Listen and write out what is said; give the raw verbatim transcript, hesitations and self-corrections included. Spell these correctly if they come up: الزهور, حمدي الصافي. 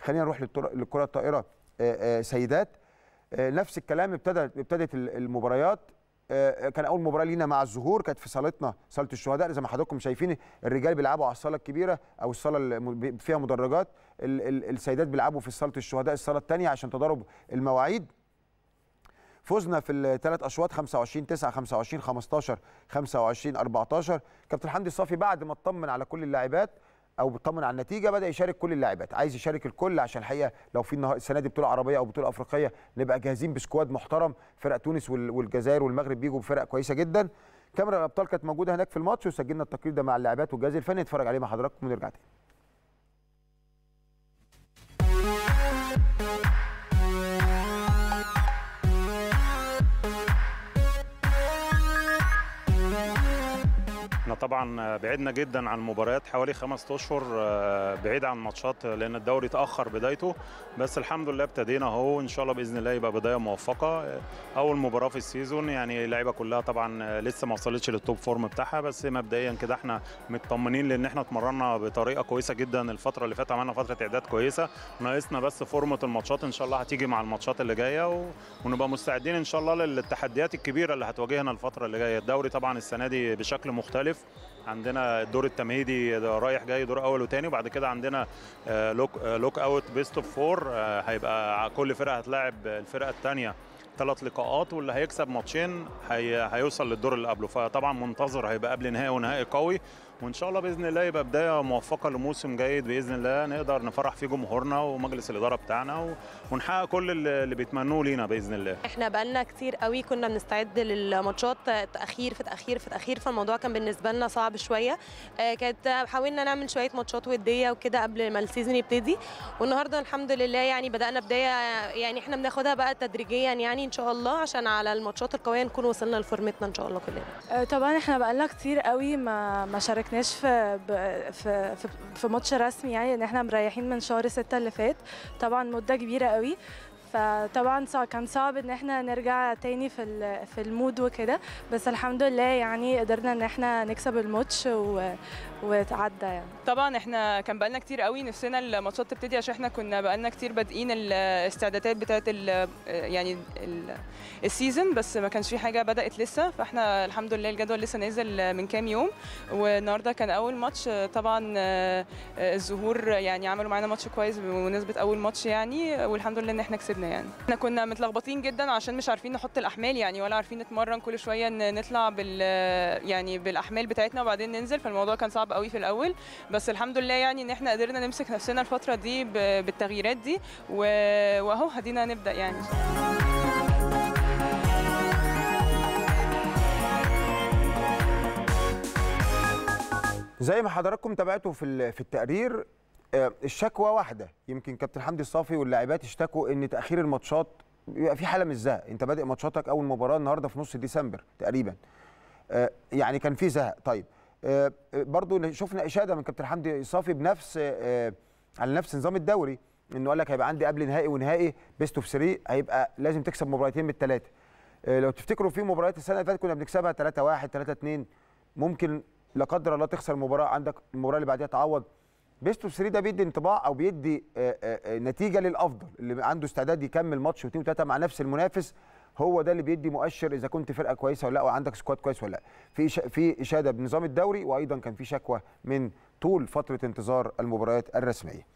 خلينا نروح للكره الطائره سيدات، نفس الكلام. ابتدت ابتدت المباريات، كان اول مباراه لينا مع الزهور كانت في صالتنا صاله الشهداء، زي ما حضراتكم شايفين الرجال بيلعبوا على الصاله الكبيره او الصاله اللي فيها مدرجات، السيدات بيلعبوا في صاله الشهداء الصاله الثانيه عشان تضارب المواعيد. فوزنا في الثلاث اشواط خمسة وعشرين تسعة خمسة وعشرين خمستاشر خمسة وعشرين أربعتاشر. كابتن حمدي الصافي بعد ما اطمن على كل اللاعبات او بيطمن على النتيجه بدا يشارك كل اللاعبات، عايز يشارك الكل عشان الحقيقه لو في النهار السنه دي بطوله عربيه او بطوله افريقيه نبقى جاهزين بسكواد محترم. فرق تونس والجزائر والمغرب بيجوا بفرق كويسه جدا. كاميرا الابطال كانت موجوده هناك في الماتش وسجلنا التقرير ده مع اللاعبات والجهاز الفني، نتفرج عليه مع حضراتكم ونرجع تاني. طبعا بعدنا جدا عن المباريات، حوالي خمسة اشهر بعيد عن الماتشات لان الدوري اتاخر بدايته، بس الحمد لله ابتدينا اهو، ان شاء الله باذن الله يبقى بدايه موفقه. اول مباراه في السيزون، يعني اللعيبه كلها طبعا لسه ما وصلتش للتوب فورم بتاعها، بس مبدئيا كده احنا مطمنين لان احنا اتمرنا بطريقه كويسه جدا الفتره اللي فاتت، عملنا فتره اعداد كويسه، ناقصنا بس فورمه الماتشات، ان شاء الله هتيجي مع الماتشات اللي جايه ونبقى مستعدين ان شاء الله للتحديات الكبيره اللي هتواجهنا الفتره اللي جايه. الدوري طبعا السنه دي بشكل مختلف، عندنا الدور التمهيدي رايح جاي دور اول وثاني، وبعد كده عندنا لوك لوك اوت بيست اوف فور، هيبقى كل فرقه هتلاعب الفرقه الثانيه ثلاث لقاءات، واللي هيكسب ماتشين هي هيوصل للدور اللي قبله. فطبعا منتظر هيبقى قبل نهائي ونهائي قوي، وان شاء الله باذن الله يبقى بدايه موفقه لموسم جيد باذن الله، نقدر نفرح فيه جمهورنا ومجلس الاداره بتاعنا ونحقق كل اللي بيتمنوه لينا باذن الله. احنا بقالنا كتير قوي كنا بنستعد للماتشات، تاخير في تاخير في تاخير، فالموضوع كان بالنسبه لنا صعب شويه. كانت حاولنا نعمل شويه ماتشات وديه وكده قبل ما السيزون يبتدي، والنهارده الحمد لله يعني بدانا بدايه، يعني احنا بناخدها بقى تدريجيا يعني ان شاء الله، عشان على الماتشات القويه نكون وصلنا لفورمتنا ان شاء الله كلنا. طبعا احنا بقالنا كتير قوي ما ما شاركناش في في في ماتش رسمي، يعني ان احنا مريحين من شهر ستة اللي فات، طبعا مده كبيره قوي، فطبعا كان صعب ان احنا نرجع تاني في في المود وكده، بس الحمد لله يعني قدرنا ان احنا نكسب الماتش وتعدى يعني. طبعا احنا كان بقالنا كتير قوي نفسنا الماتشات تبتدي، عشان احنا كنا بقالنا كتير بادئين الاستعدادات بتاعه يعني السيزون، بس ما كانش في حاجه بدات لسه، فاحنا الحمد لله الجدول لسه نازل من كام يوم، والنهارده كان اول ماتش. طبعا الزهور يعني عملوا معانا ماتش كويس بمناسبه اول ماتش يعني، والحمد لله ان احنا كسبنا يعني. احنا كنا متلخبطين جدا عشان مش عارفين نحط الاحمال يعني، ولا عارفين نتمرن، كل شويه نطلع بال يعني بالاحمال بتاعتنا وبعدين ننزل، فالموضوع كان صعب قوي في الاول، بس الحمد لله يعني ان احنا قدرنا نمسك نفسنا الفتره دي بالتغييرات دي، واهو هدينا نبدا يعني. زي ما حضراتكم تابعتوا في في التقرير، الشكوى واحده، يمكن كابتن حمدي الصافي واللاعبات اشتكوا ان تاخير الماتشات بيبقى في حاله من الزهق، انت بادئ ماتشاتك اول مباراه النهارده في نص ديسمبر تقريبا، يعني كان في زهق. طيب برضو شفنا اشاده من كابتن حمدي الصافي بنفس على نفس نظام الدوري، انه قال لك هيبقى عندي قبل نهائي ونهائي بيست اوف ثلاثة، هيبقى لازم تكسب مباراتين من الثلاثه. لو تفتكروا في مباريات السنه اللي فاتت كنا بنكسبها ثلاثة واحد ثلاثة اتنين، ممكن لا قدر الله تخسر مباراه، عندك المباراه اللي بعديها تعوض. بيست اوف ثلاثة ده بيدي انطباع او بيدي نتيجه للافضل، اللي عنده استعداد يكمل ماتش واثنين وثلاثه مع نفس المنافس، هو ده اللي بيدي مؤشر اذا كنت فرقه كويسه ولا لا، وعندك سكواد كويس ولا لا. في في اشاده بنظام الدوري، وايضا كان في شكوى من طول فتره انتظار المباريات الرسميه.